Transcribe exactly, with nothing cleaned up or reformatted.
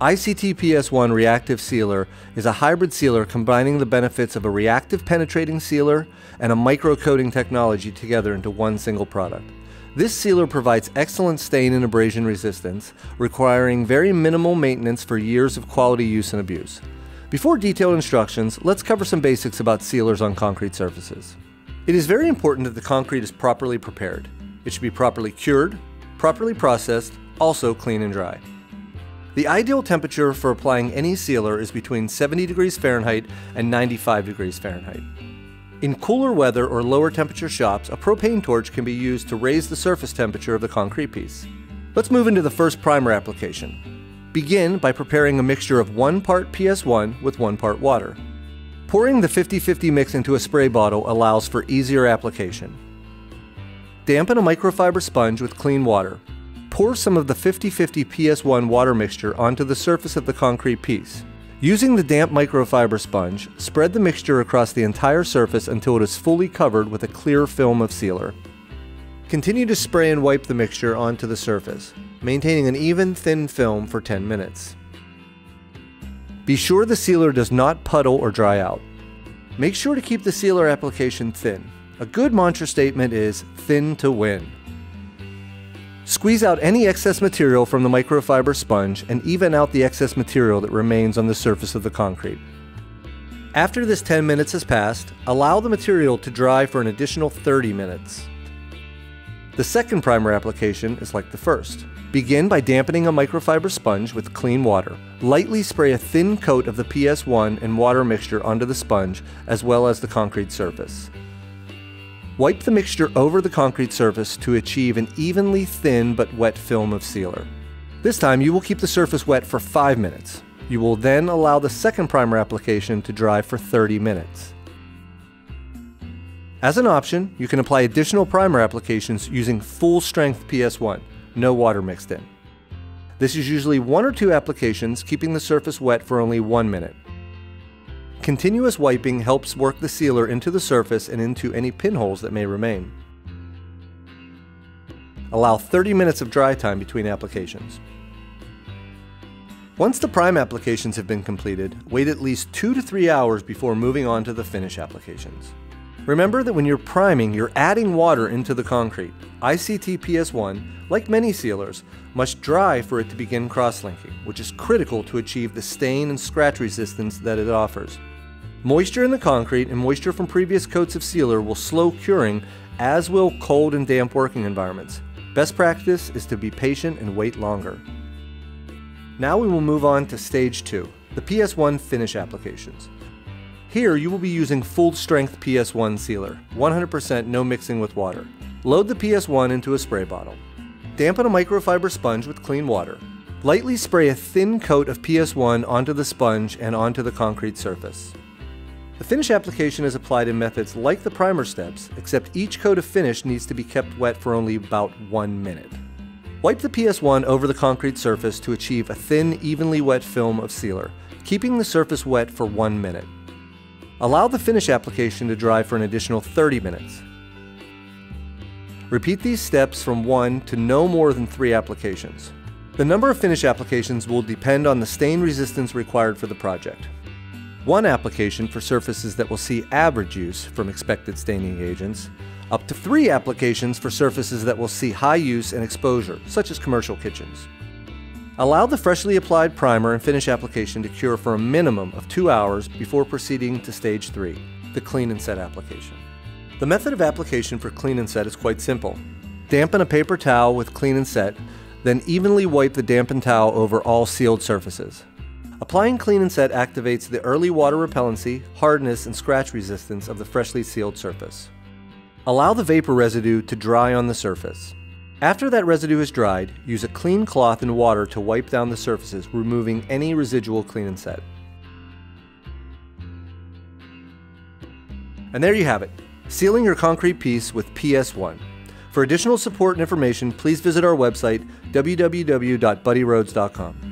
I C T P S one reactive sealer is a hybrid sealer combining the benefits of a reactive penetrating sealer and a microcoating technology together into one single product. This sealer provides excellent stain and abrasion resistance, requiring very minimal maintenance for years of quality use and abuse. Before detailed instructions, let's cover some basics about sealers on concrete surfaces. It is very important that the concrete is properly prepared. It should be properly cured, properly processed, also clean and dry. The ideal temperature for applying any sealer is between seventy degrees Fahrenheit and ninety-five degrees Fahrenheit. In cooler weather or lower temperature shops, a propane torch can be used to raise the surface temperature of the concrete piece. Let's move into the first primer application. Begin by preparing a mixture of one part P S one with one part water. Pouring the fifty fifty mix into a spray bottle allows for easier application. Dampen a microfiber sponge with clean water. Pour some of the fifty fifty P S one water mixture onto the surface of the concrete piece. Using the damp microfiber sponge, spread the mixture across the entire surface until it is fully covered with a clear film of sealer. Continue to spray and wipe the mixture onto the surface, maintaining an even, thin film for ten minutes. Be sure the sealer does not puddle or dry out. Make sure to keep the sealer application thin. A good mantra statement is "thin to win." Squeeze out any excess material from the microfiber sponge and even out the excess material that remains on the surface of the concrete. After this ten minutes has passed, allow the material to dry for an additional thirty minutes. The second primer application is like the first. Begin by dampening a microfiber sponge with clean water. Lightly spray a thin coat of the P S one and water mixture onto the sponge as well as the concrete surface. Wipe the mixture over the concrete surface to achieve an evenly thin but wet film of sealer. This time you will keep the surface wet for five minutes. You will then allow the second primer application to dry for thirty minutes. As an option, you can apply additional primer applications using full strength P S one, no water mixed in. This is usually one or two applications, keeping the surface wet for only one minute. Continuous wiping helps work the sealer into the surface and into any pinholes that may remain. Allow thirty minutes of dry time between applications. Once the prime applications have been completed, wait at least two to three hours before moving on to the finish applications. Remember that when you're priming, you're adding water into the concrete. I C T P S one, like many sealers, must dry for it to begin cross-linking, which is critical to achieve the stain and scratch resistance that it offers. Moisture in the concrete and moisture from previous coats of sealer will slow curing, as will cold and damp working environments. Best practice is to be patient and wait longer. Now we will move on to stage two, the P S one finish applications. Here you will be using full-strength P S one sealer, one hundred percent no mixing with water. Load the P S one into a spray bottle. Dampen a microfiber sponge with clean water. Lightly spray a thin coat of P S one onto the sponge and onto the concrete surface. The finish application is applied in methods like the primer steps, except each coat of finish needs to be kept wet for only about one minute. Wipe the P S one over the concrete surface to achieve a thin, evenly wet film of sealer, keeping the surface wet for one minute. Allow the finish application to dry for an additional thirty minutes. Repeat these steps from one to no more than three applications. The number of finish applications will depend on the stain resistance required for the project. One application for surfaces that will see average use from expected staining agents, up to three applications for surfaces that will see high use and exposure, such as commercial kitchens. Allow the freshly applied primer and finish application to cure for a minimum of two hours before proceeding to stage three, the clean and set application. The method of application for clean and set is quite simple. Dampen a paper towel with clean and set, then evenly wipe the dampened towel over all sealed surfaces. Applying clean and set activates the early water repellency, hardness, and scratch resistance of the freshly sealed surface. Allow the vapor residue to dry on the surface. After that residue is dried, use a clean cloth and water to wipe down the surfaces, removing any residual clean and set. And there you have it, sealing your concrete piece with P S one. For additional support and information, please visit our website, w w w dot buddy roads dot com.